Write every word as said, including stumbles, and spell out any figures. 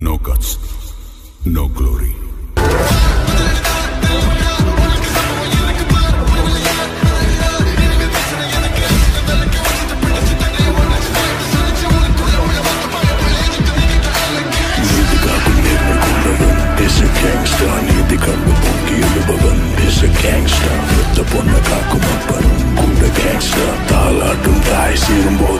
No guts, no glory. Is a gangster, need the kakuman, give the bagan. Is a gangster, with the ponna kakuman, parun, good a gangster. Thala tum thai sirum.